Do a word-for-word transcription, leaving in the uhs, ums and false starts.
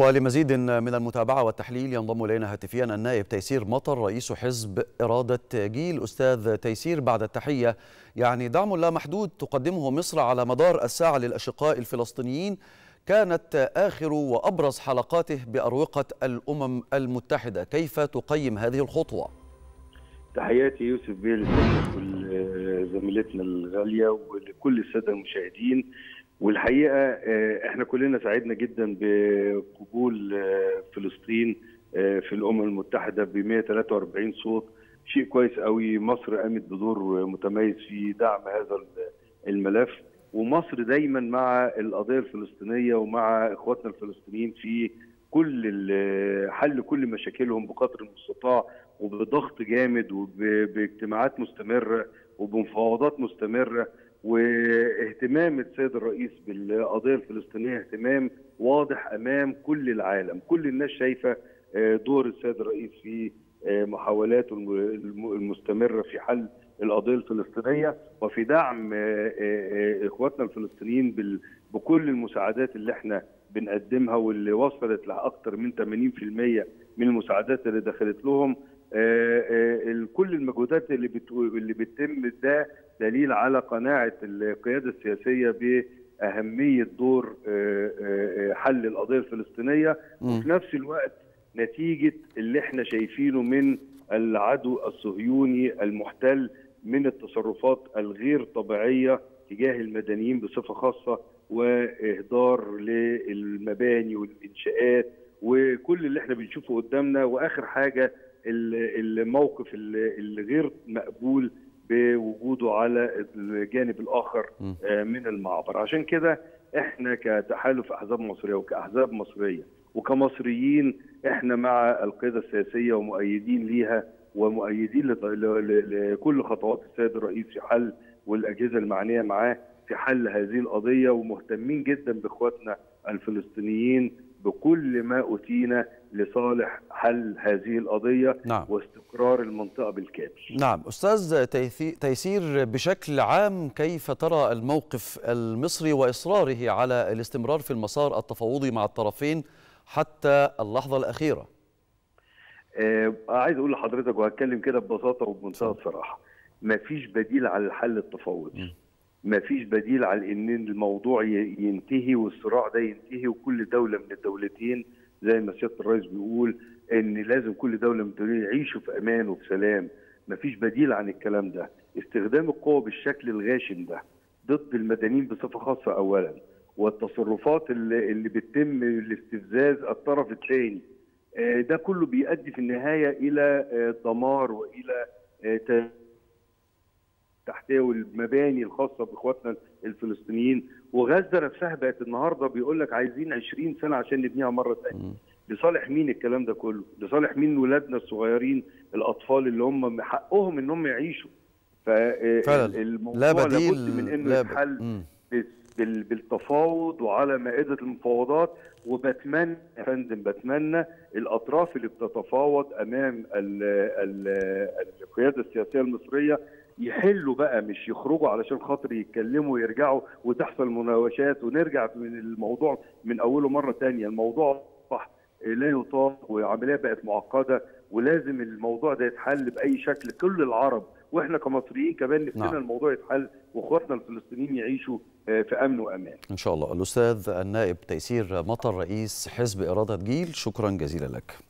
ولمزيد من المتابعة والتحليل ينضم إلينا هاتفيا النائب تيسير مطر رئيس حزب إرادة جيل. أستاذ تيسير، بعد التحية، يعني دعم لا محدود تقدمه مصر على مدار الساعة للأشقاء الفلسطينيين كانت آخر وأبرز حلقاته بأروقة الأمم المتحدة، كيف تقيم هذه الخطوة؟ تحياتي يوسف بيه للسيد وزميلتنا الغالية ولكل السادة المشاهدين، والحقيقه احنا كلنا سعدنا جدا بقبول فلسطين في الامم المتحده ب مئة وثلاثة وأربعين صوت، شيء كويس قوي. مصر قامت بدور متميز في دعم هذا الملف، ومصر دايما مع القضيه الفلسطينيه ومع اخواتنا الفلسطينيين في كل حل كل مشاكلهم بقدر المستطاع، وبضغط جامد وباجتماعات مستمره وبمفاوضات مستمره، واهتمام السيد الرئيس بالقضيه الفلسطينيه اهتمام واضح امام كل العالم. كل الناس شايفه دور السيد الرئيس في محاولاته المستمره في حل القضيه الفلسطينيه وفي دعم اخواتنا الفلسطينيين بكل المساعدات اللي احنا بنقدمها، واللي وصلت لاكثر من ثمانين بالمئة من المساعدات اللي دخلت لهم. كل المجهودات اللي اللي بتتم ده دليل على قناعة القيادة السياسية بأهمية دور حل القضية الفلسطينية، وفي نفس الوقت نتيجة اللي احنا شايفينه من العدو الصهيوني المحتل من التصرفات الغير طبيعية تجاه المدنيين بصفة خاصة، وإهدار للمباني والإنشاءات وكل اللي احنا بنشوفه قدامنا. وآخر حاجة الموقف الغير مقبول بوجوده على الجانب الآخر من المعبر. عشان كده احنا كتحالف أحزاب مصرية وكأحزاب مصرية وكمصريين احنا مع القيادة السياسية ومؤيدين ليها ومؤيدين لكل خطوات السيد الرئيس في حل والأجهزة المعنية معاه في حل هذه القضية، ومهتمين جدا بإخواتنا الفلسطينيين بكل ما أتينا لصالح حل هذه القضية. نعم. واستقرار المنطقة بالكامل. نعم أستاذ تيسير، بشكل عام كيف ترى الموقف المصري وإصراره على الاستمرار في المسار التفاوضي مع الطرفين حتى اللحظة الأخيرة؟ آه عايز أقول لحضرتك وهتكلم كده ببساطة وبمنتهى الصراحة، مفيش بديل على الحل التفاوضي. م. مفيش بديل على ان الموضوع ينتهي والصراع ده ينتهي، وكل دوله من الدولتين زي ما سياده الرئيس بيقول ان لازم كل دوله من الدولتين يعيشوا في امان وفي سلام. مفيش بديل عن الكلام ده. استخدام القوه بالشكل الغاشم ده ضد المدنيين بصفه خاصه اولا، والتصرفات اللي, اللي بتتم لاستفزاز الطرف الثاني ده كله بيؤدي في النهايه الى دمار والى التحتيه والمباني الخاصه باخواتنا الفلسطينيين. وغزه نفسها بقت النهارده بيقول لك عايزين عشرين سنه عشان نبنيها مره ثانيه. لصالح مين الكلام ده كله؟ لصالح مين ولادنا الصغيرين الاطفال اللي هم حقهم ان هم يعيشوا؟ فالموضوع لا بد من انه يتحل بالتفاوض وعلى مائده المفاوضات. وبتمنى يا فندم بتمنى الاطراف اللي بتتفاوض امام ال ال القياده السياسيه المصريه يحلوا بقى، مش يخرجوا علشان خاطر يتكلموا ويرجعوا وتحصل مناوشات ونرجع من الموضوع من اوله مره ثانيه. الموضوع صح لا يطاق والعمليه بقت معقده، ولازم الموضوع ده يتحل باي شكل. كل العرب واحنا كمصريين كمان نفسنا نعم. الموضوع يتحل واخواتنا الفلسطينيين يعيشوا في امن وامان ان شاء الله. الاستاذ النائب تيسير مطر رئيس حزب إرادة جيل، شكرا جزيلا لك.